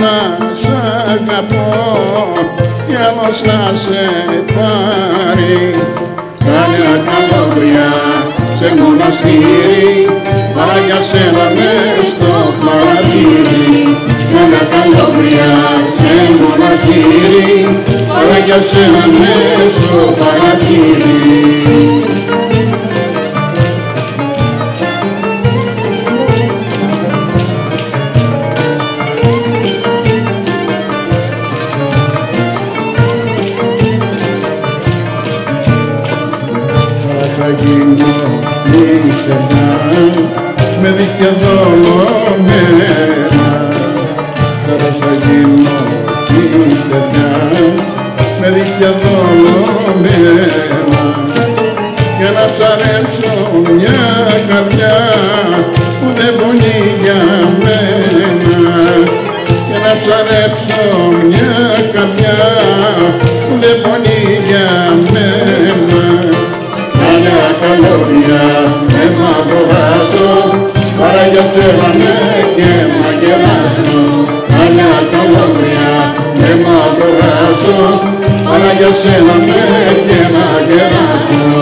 να σ' αγαπώ κι άλλος να σε πάρει. Κάλια καλόγρια σε μοναστήρι, παρά για σένα μες στο παρατήρι. Κάλια καλόγρια σε μοναστήρι, παρά για σένα μες στο παρατήρι. Με δίχτυα δολωμένα θα γίνω στην στεριά, με δίχτυα δολωμένα, για να ψαρέψω μια καρδιά που δεν πονεί για μένα, για να ψαρέψω μια καρδιά που δεν πονεί για μένα. Κάλια καλόγρια με μαύρο δάσο, παρά για σένα ναι και μαγεράσω. Κάλια καλόγρια με μαύρο δάσο, παρά για σένα ναι και μαγεράσω.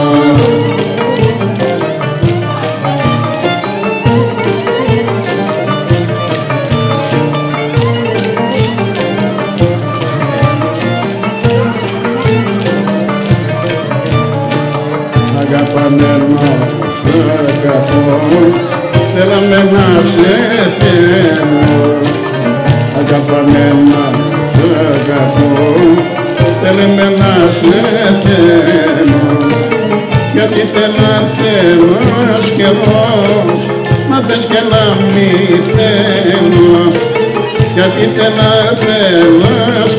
Θέλαμε να σε θέλω, αγαπαμένα σε αγαπώ, θέλαμε να σε θέλω, γιατί θέλω καιρός, να θες και να μη θέλω, γιατί θέλω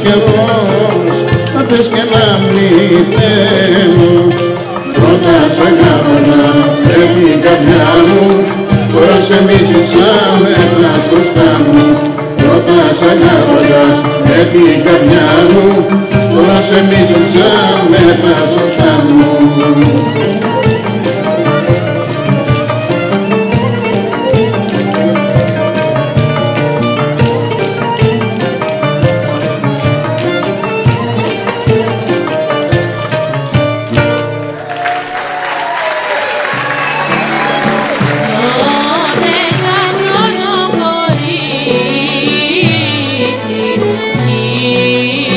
καιρός, να θες και να μη θέλω. Πρώτα σ' αγάπανα πρέπει η καρδιά μου, τώρα σε μίσησα μερνάς μπροστά μου. Πρώτα σ' αγάπανα πρέπει η καρδιά μου, τώρα σε μίσησα μερνάς μπροστά μου.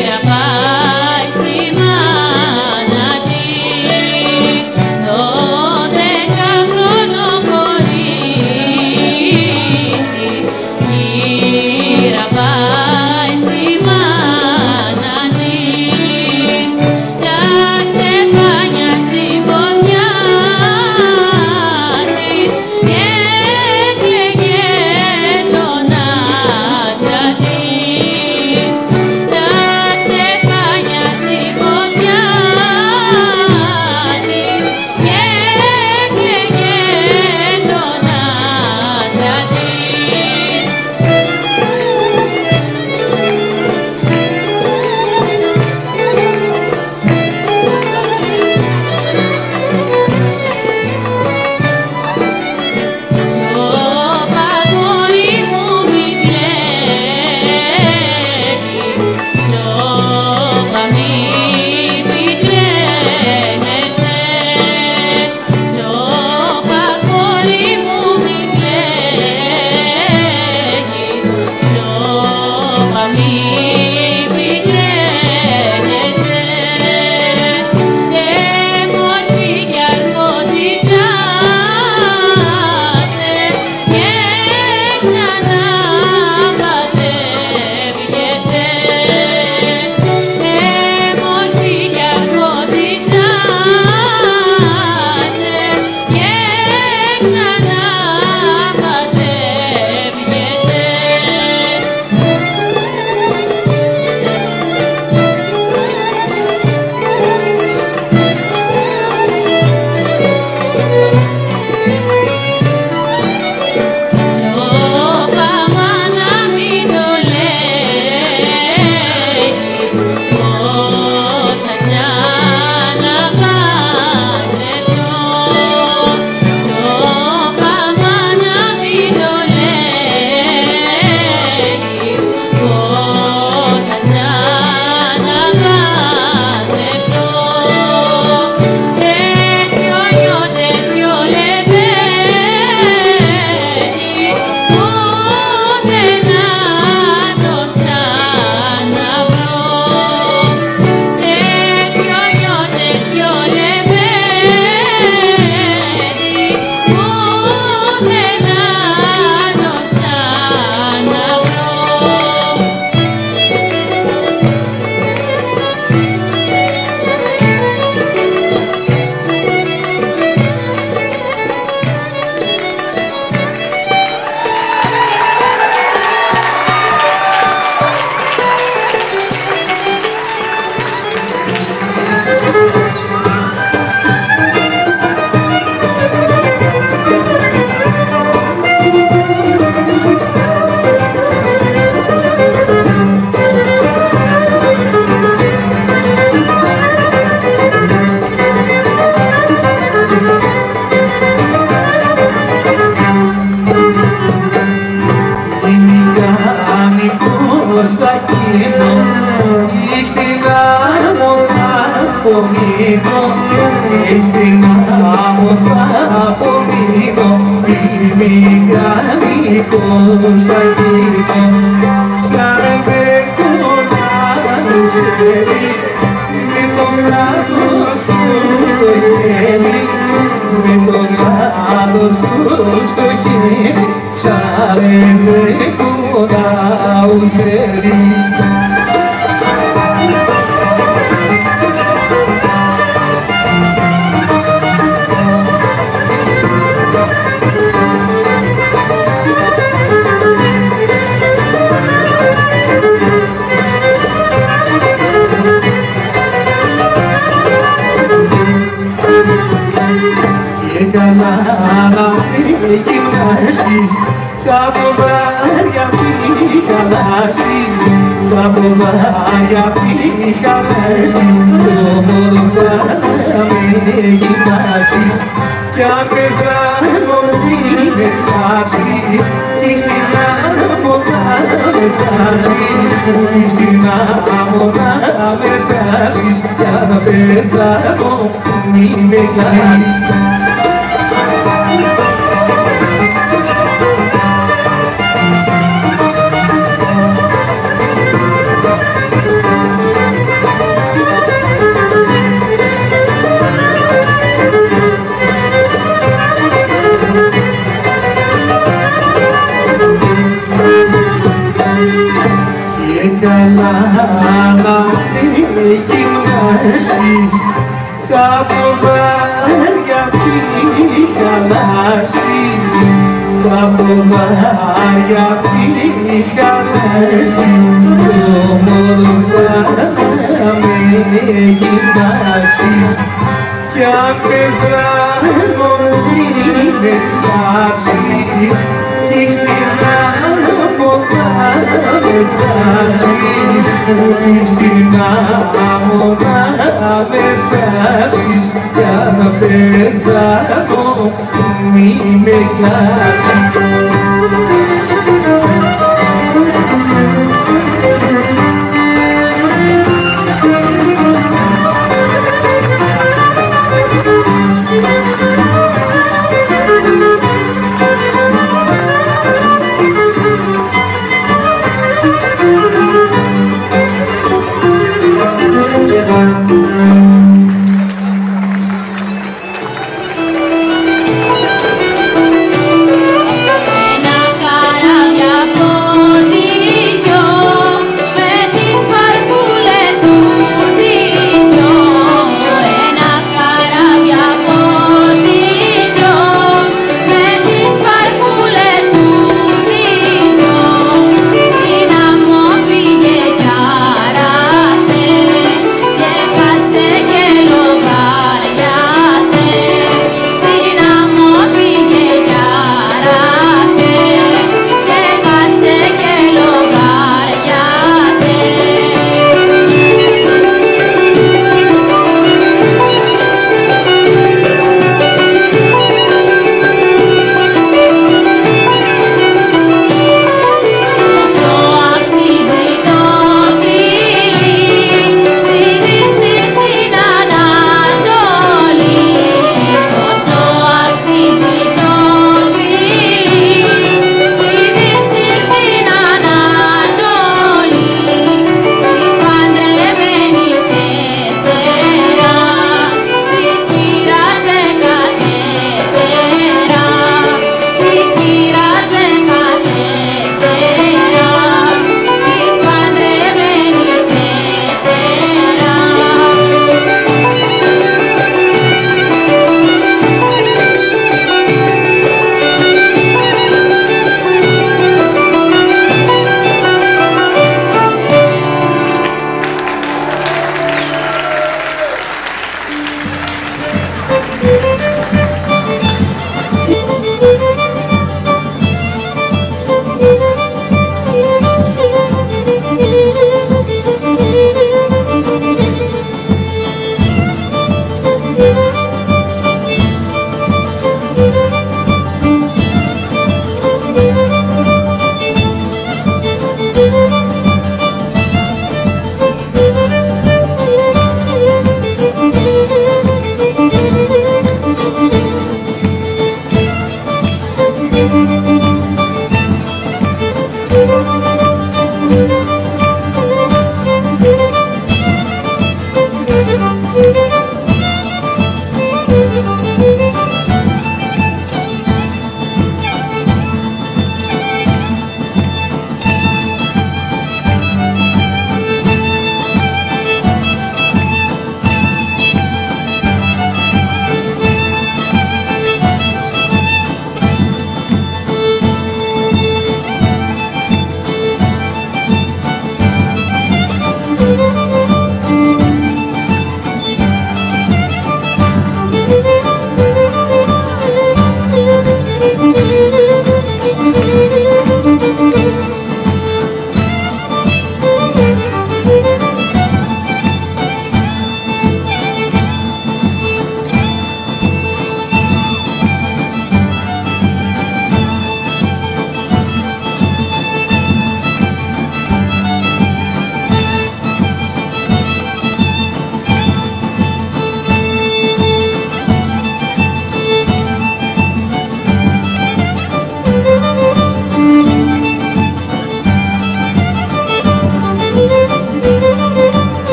Kira pasti mana di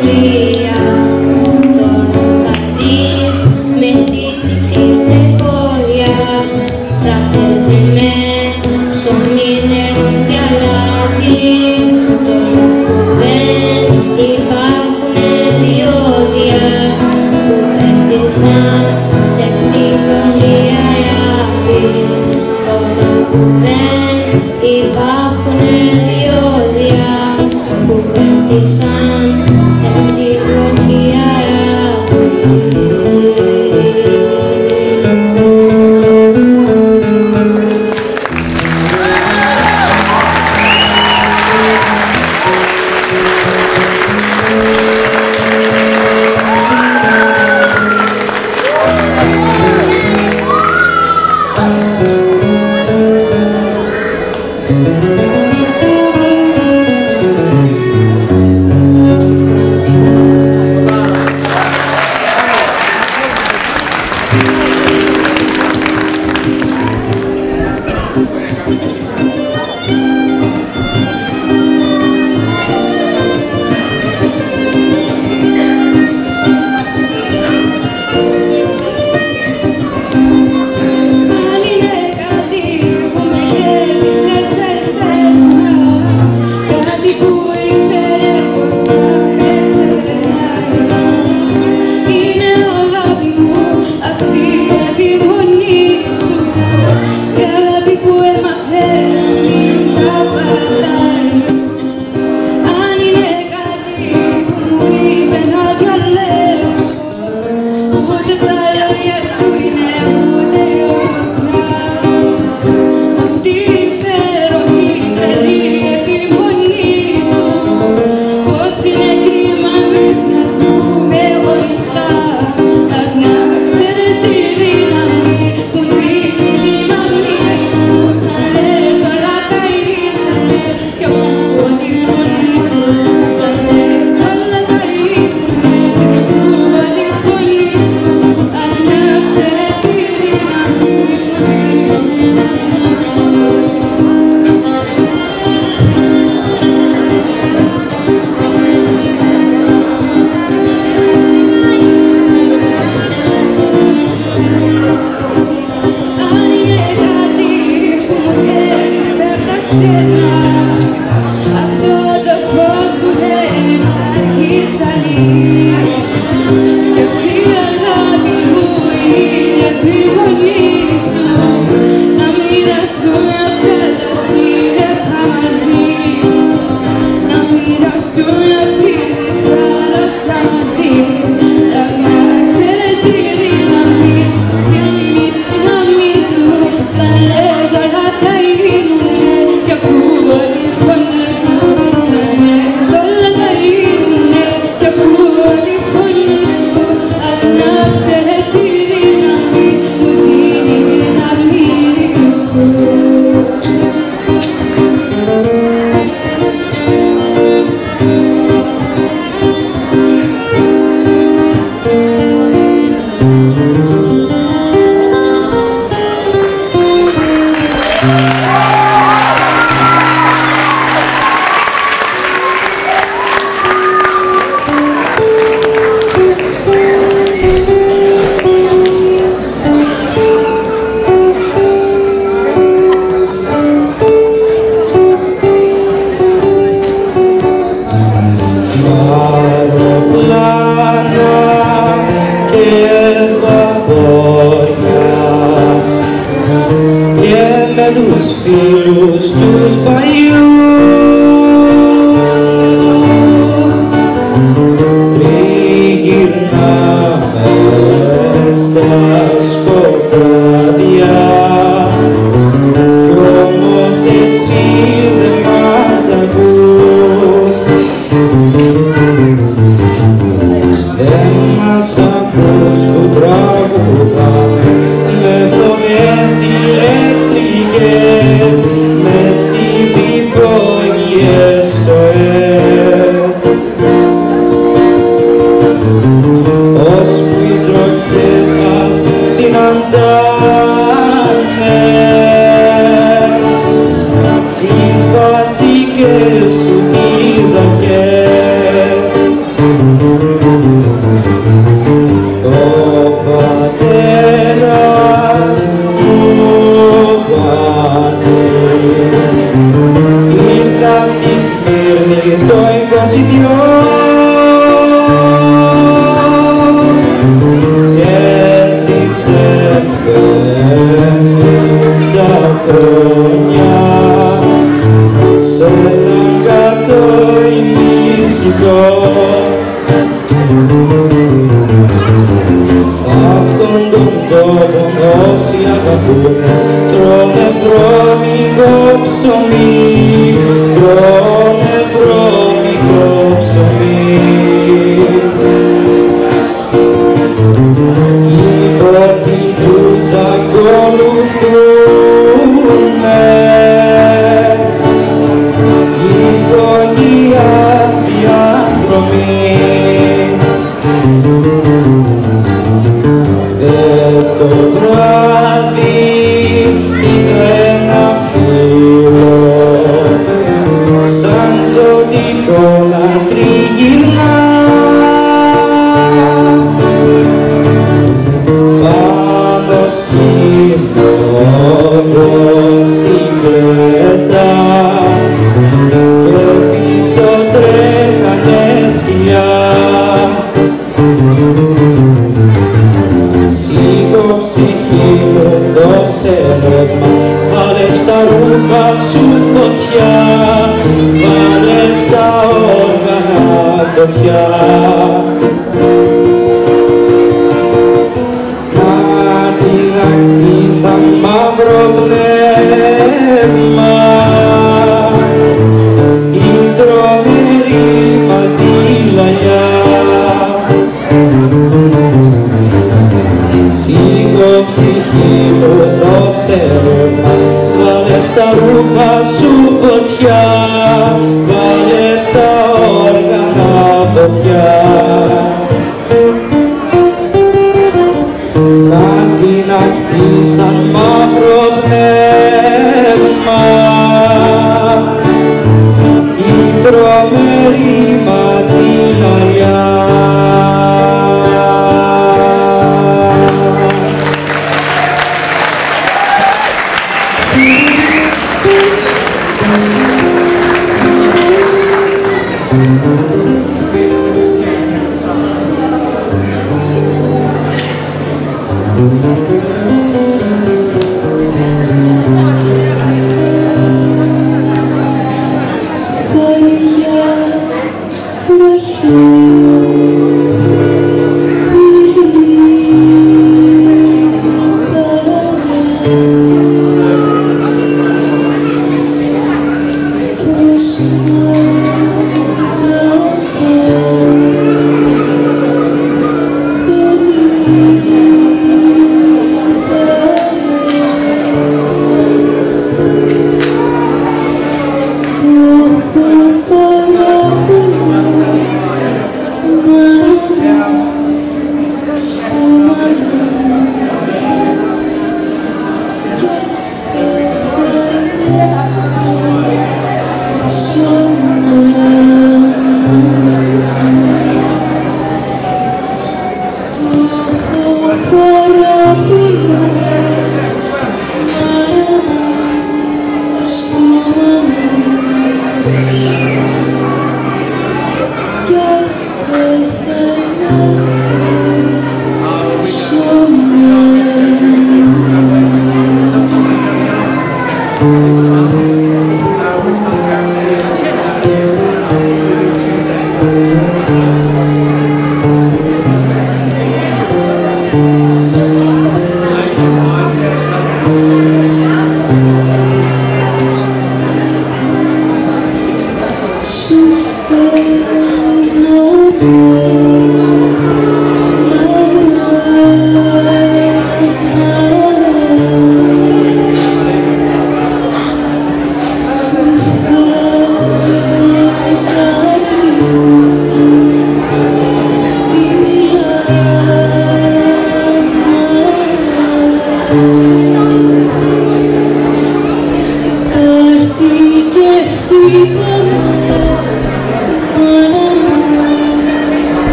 Please. sepenuh dapunya, senang katoi miskiko Savton domdomo nosi apapun Trone vromi gopsomi, trone vromi gopsomi.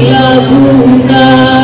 Sila bunda.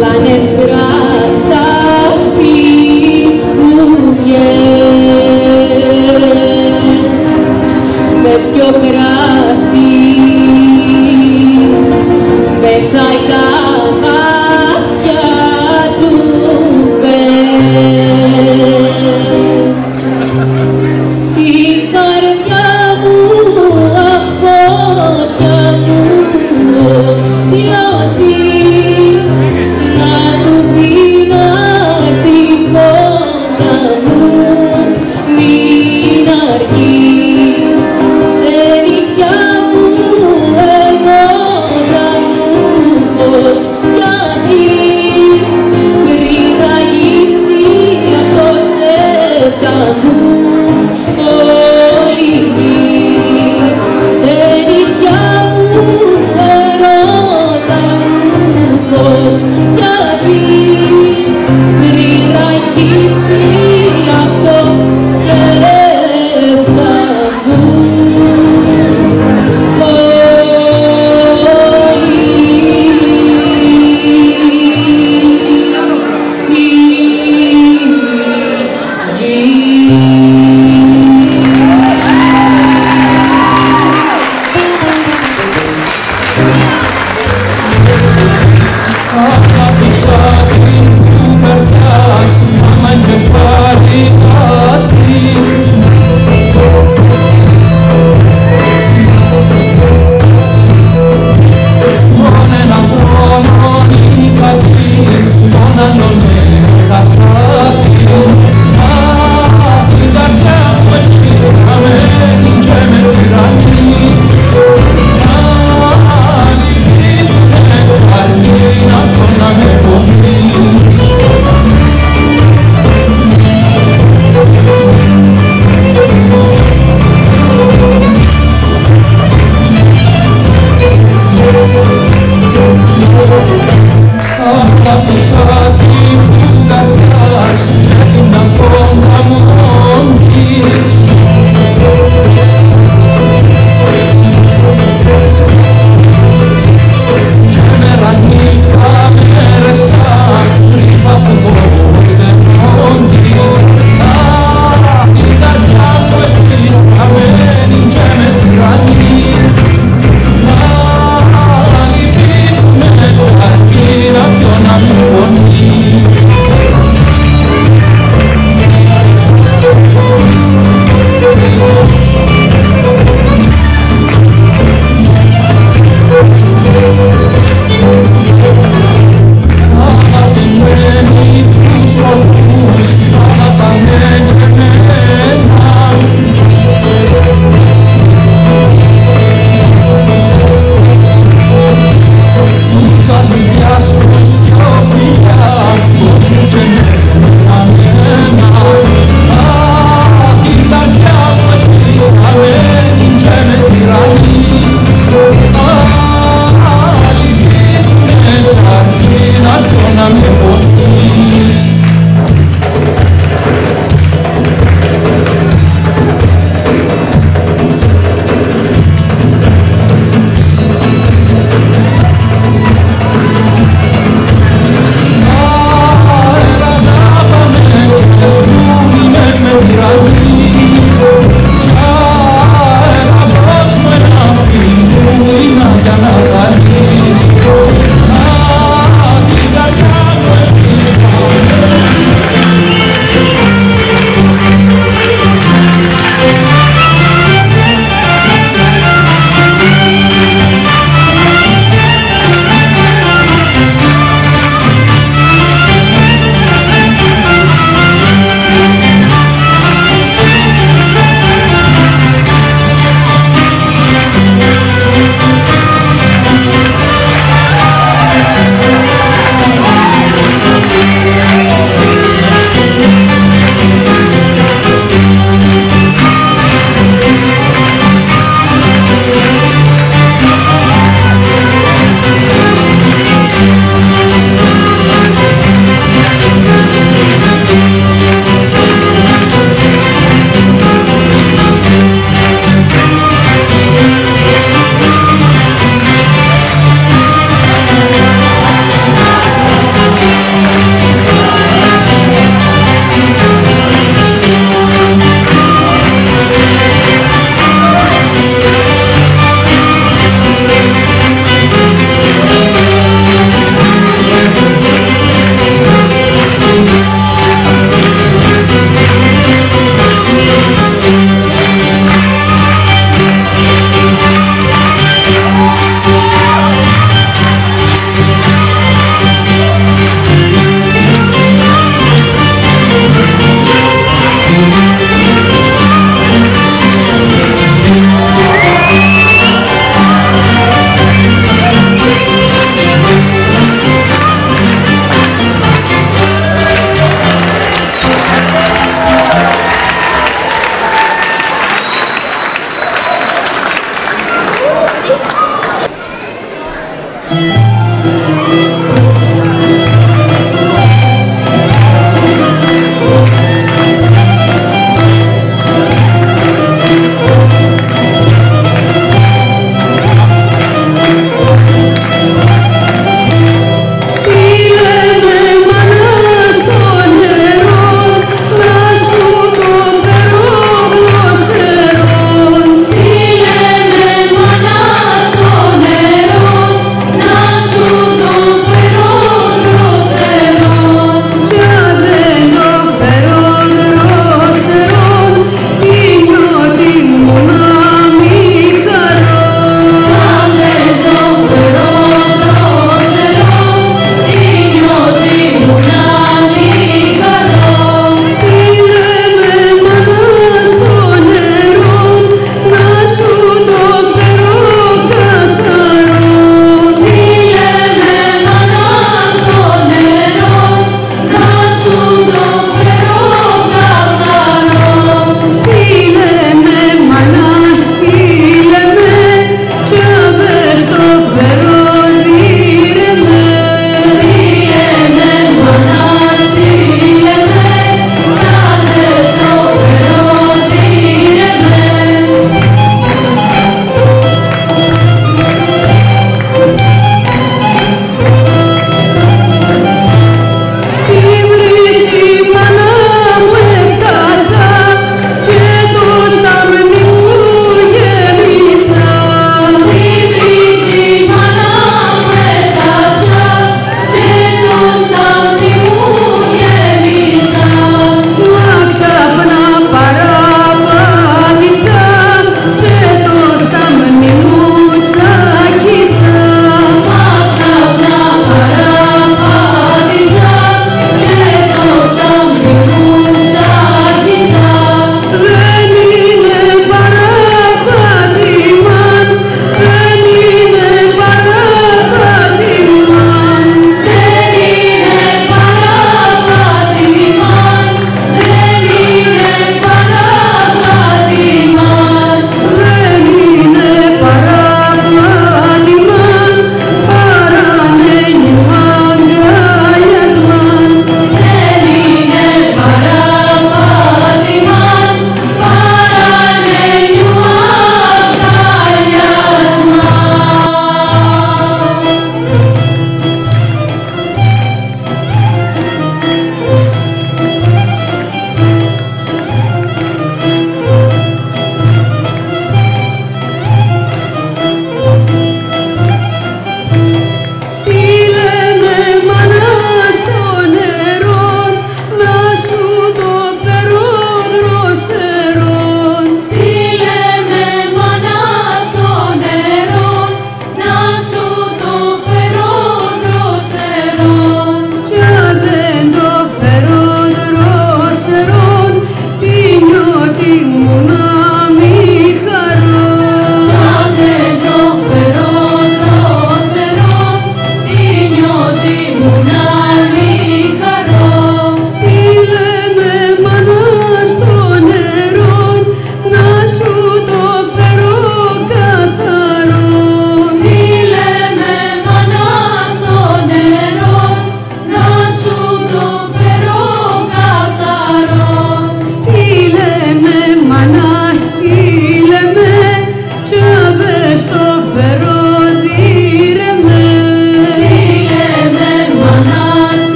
All of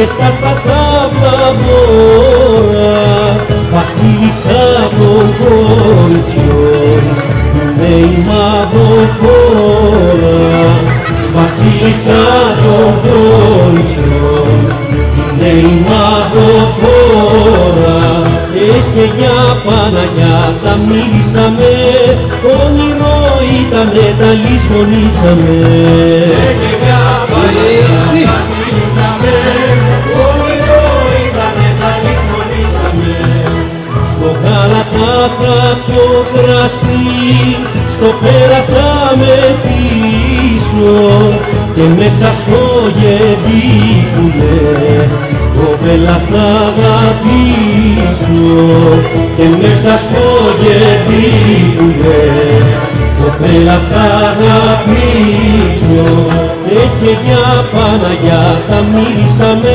Esta palavra boa facilita condição nem mavo fora facilita condição nem mavo fora e que já panaya tamisame oniro e tanedalismo nisame e que já panaya πιο κρασί στο πέρα θα με πίσω και μέσα στο γεντίκουλε κοπέλα θα αγαπήσω και μέσα στο γεντίκουλε κοπέλα θα αγαπήσω και για Παναγιά τα μίλησαμε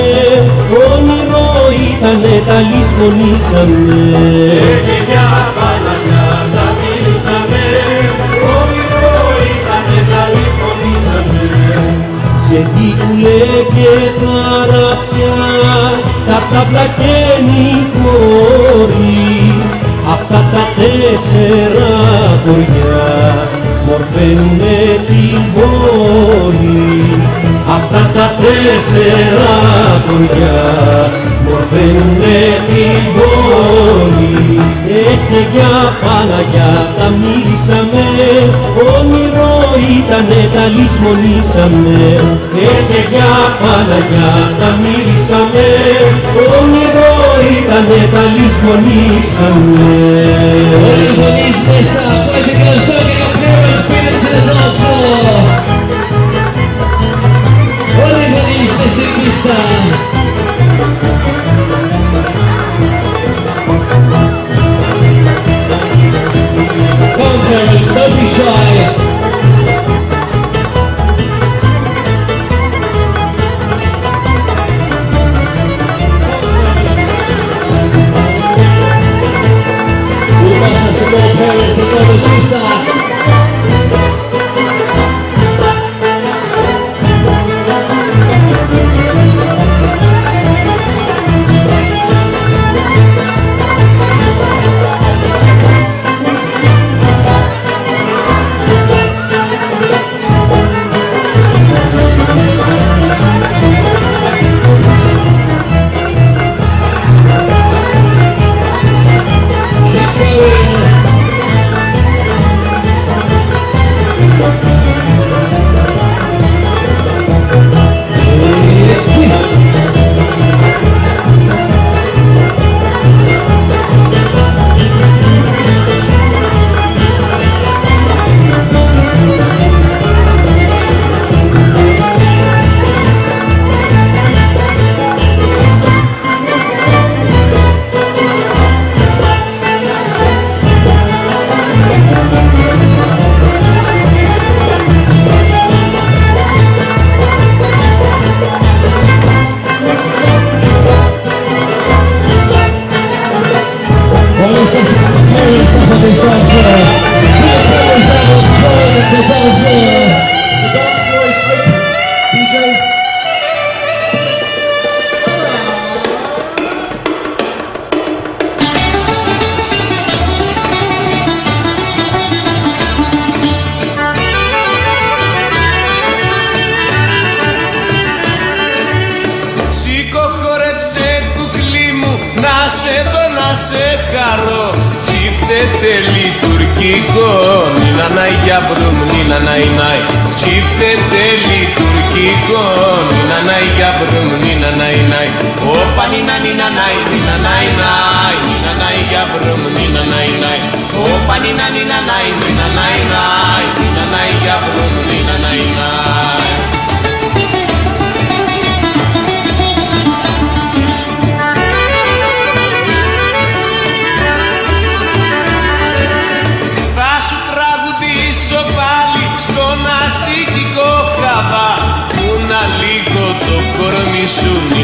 όνειρο ήτανε τα λησμονήσαμε Ταύλα και νυχόροι, αυτά τα τέσσερα χωριά μορφαίνουνε την πόλη. Αυτά τα τέσσερα χωριά μορφαίνουνε την πόλη. Έχε για Παναγιά τα μίλησαμε, όνειρο ήτανε τα λησμονήσαμε. Έχε για Παναγιά τα μίλησαμε, όνειρο ήτανε τα λησμονήσαμε. Don't be shy.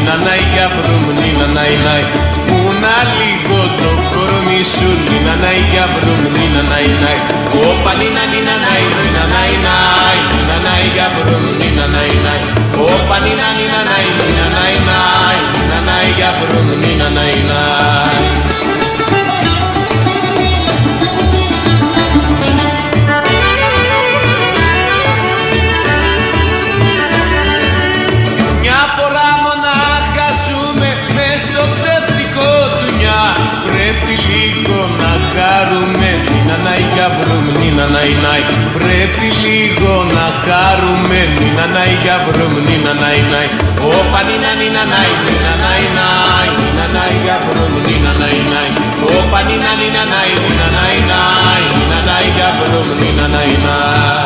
Nina nai nai. πρέπει λίγο να χαρούμε. Νίνα νάι για βρούμ, νίνα νάι νάι. Όπα νίνα νίνα νάι, νίνα νάι νάι. Νίνα νάι για βρούμ, νίνα νάι νάι. Όπα νίνα νίνα νάι, νίνα νάι νάι. Νίνα νάι για βρούμ, νίνα νάι νάι.